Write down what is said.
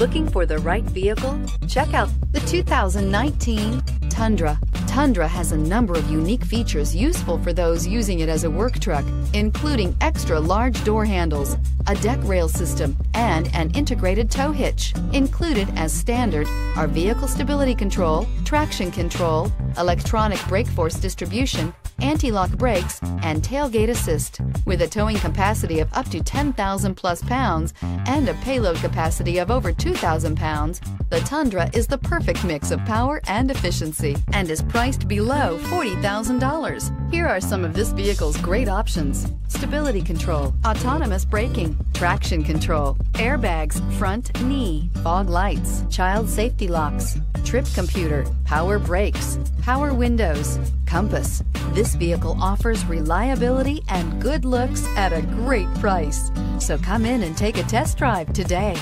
Looking for the right vehicle? Check out the 2019 Tundra. Tundra has a number of unique features useful for those using it as a work truck, including extra-large door handles, a deck rail system, and an integrated tow hitch. Included as standard are vehicle stability control, traction control, electronic brake force distribution, anti-lock brakes, and tailgate assist. With a towing capacity of up to 10,000 plus pounds and a payload capacity of over 2,000 pounds, the Tundra is the perfect mix of power and efficiency and is priced below $40,000. Here are some of this vehicle's great options: stability control, autonomous braking, traction control, airbags, front knee, fog lights, child safety locks, trip computer, power brakes, power windows, compass. This vehicle offers reliability and good looks at a great price. So come in and take a test drive today.